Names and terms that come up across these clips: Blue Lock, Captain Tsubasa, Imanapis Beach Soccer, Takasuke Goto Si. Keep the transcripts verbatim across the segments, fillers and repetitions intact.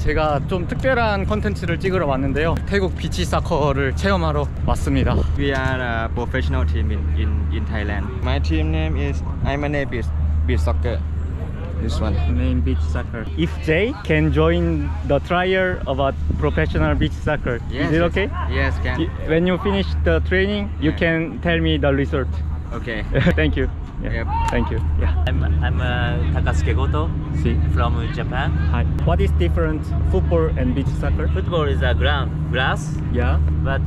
제가 좀 특별한 콘텐츠를 찍으러 왔는데요. 태국 비치 사커를 체험하러 왔습니다. We are a professional team in in in Thailand. My team name is Imanapis Beach Soccer. This one name beach soccer. If Jay can join the trial about professional beach soccer, yes, is it okay? Yes, can. When you finish the training, you yeah. can tell me the result. Okay. Thank you. Yeah. Yep. Thank you. Yeah. I'm I'm uh, Takasuke Goto Si from Japan. Hi. What is different football and beach soccer? Football is a ground grass. Yeah. But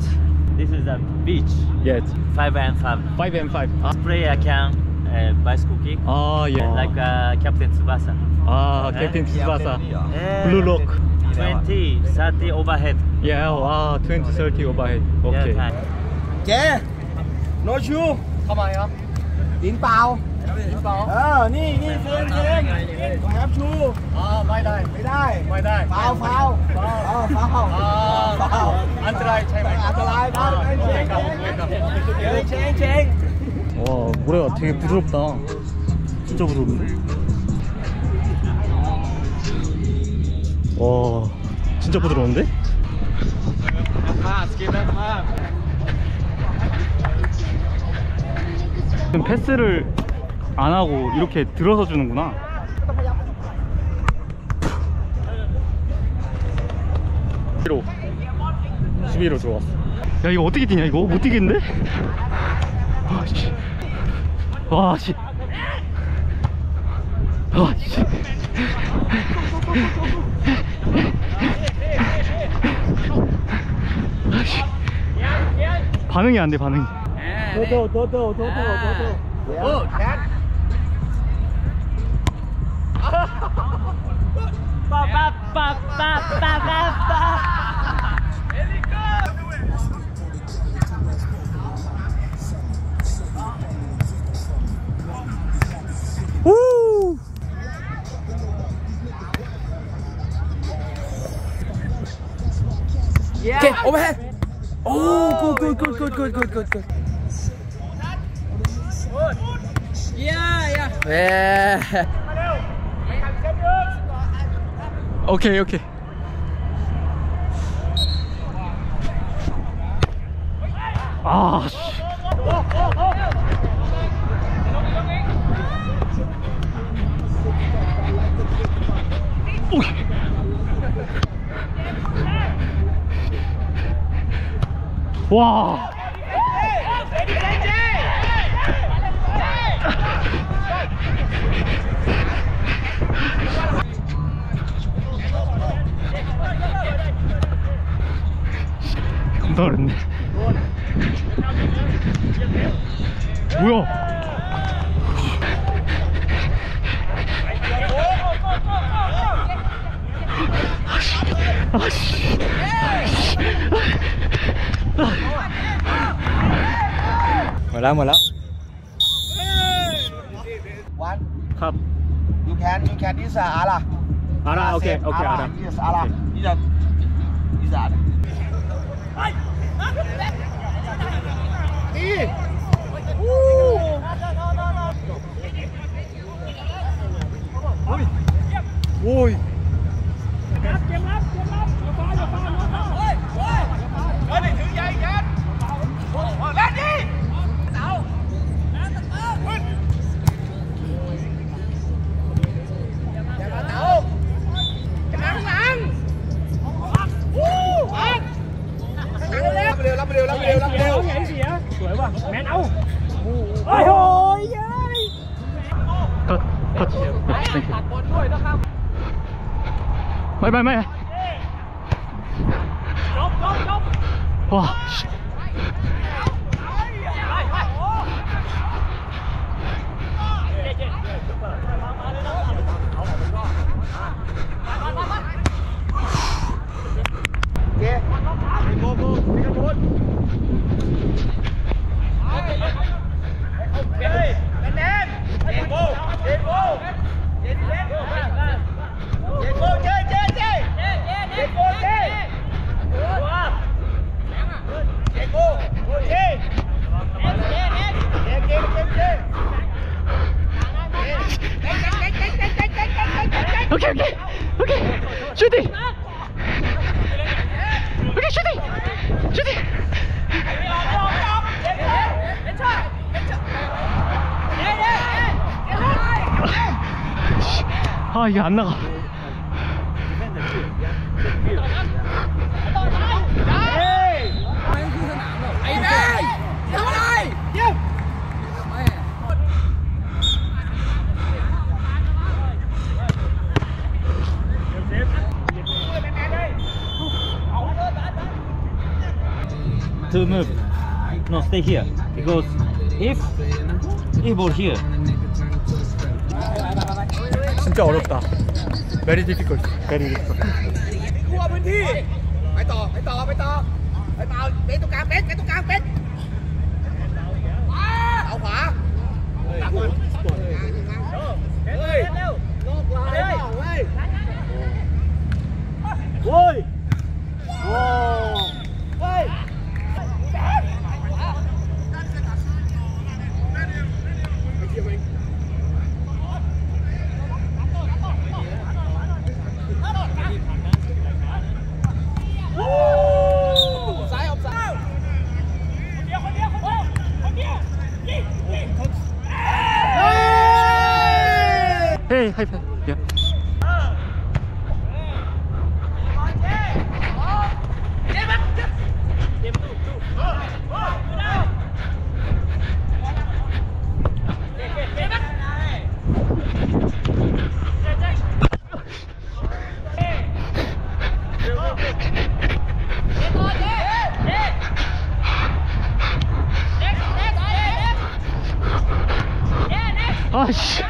this is a beach. Yes. Five and five. Five and five. Uh, player can. Uh, bicycle kick. Oh yeah. Like uh, Captain Tsubasa. Ah, eh? Captain Tsubasa. Yeah. Blue Lock. twenty, thirty overhead. Yeah. Wow. twenty, thirty overhead. Okay. Yeah. No shoe. Come on, yeah. In pao. In pao. Ah, this, this, same, same. I have shoe. Ah, my die. My die. My die. Pao, pao. Pao, pao. Ah, pao. Antarai, Cheng. Antarai. Cheng, Cheng, Cheng, Cheng, Cheng. 와, 모래가 되게 부드럽다. 진짜 부드럽네. 와, 진짜 부드러운데? 패스를 안 하고 이렇게 들어서 주는구나. 수비로, 수비로 들어왔어. 야, 이거 어떻게 뛰냐, 이거? 못 뛰겠는데? 와씨 와씨 와씨 와씨 반응이 안돼 반응이 도도 도도 도도 도도 빠빠빠빠빠빠 Woo! Yeah. Okay, overhead. Oh, good, good, good, good, good, good, good. Yeah, yeah. Yeah. Okay, okay. Ah. 와. 겁나 어렵네. 뭐야? 아씨. 뭐라 뭐라. One. 컵. You can you can this Ara. Ara okay okay Ara. Yes Ara. This is Ara. Hey. Eh. Woo. Oi. Oi. Bye bye bye. Wow. Okay, okay, okay, shooting! 아 이게 안 나가. To move, no, stay here, because if if ball here, 진짜 어렵다. Very difficult, very difficult. Hey, high five. Yeah. Oh, shit.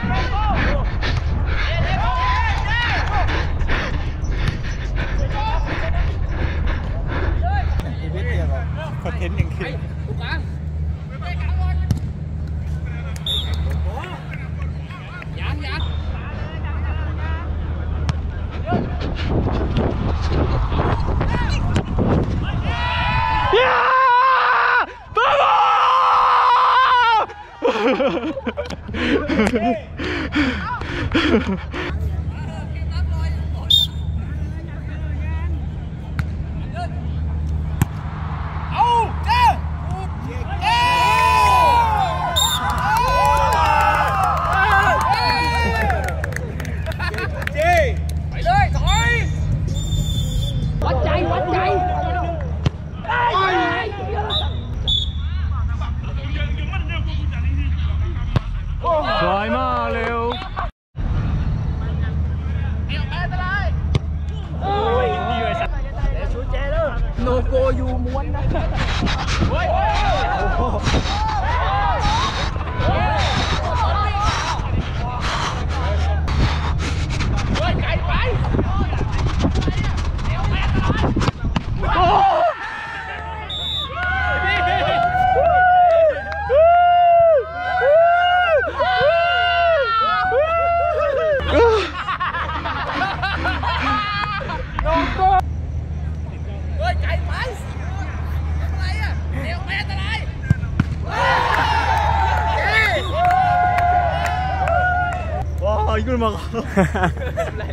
이걸 막아.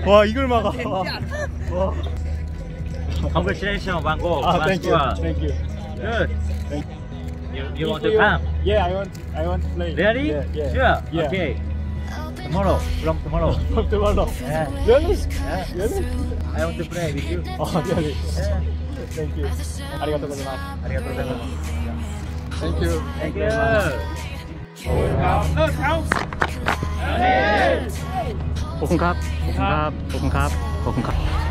와 이걸 막아. 와. Congratulations, Bango. Ah, thank you. Thank you. Good. Thank you. You, you want to come? Yeah, I want. I want to play. Really? Yeah, yeah. Sure. Yeah. Okay. Tomorrow. From tomorrow. From tomorrow. Yeah. Really? Yeah. Really? I want to play with you. Oh, really? Yeah. Thank you. Arigatou gozaimasu. Arigatou gozaimasu. Thank you. Thank you. Look, house. Hey. ขอบคุณครับขอบคุณครับขอบคุณครับขอบคุณครับ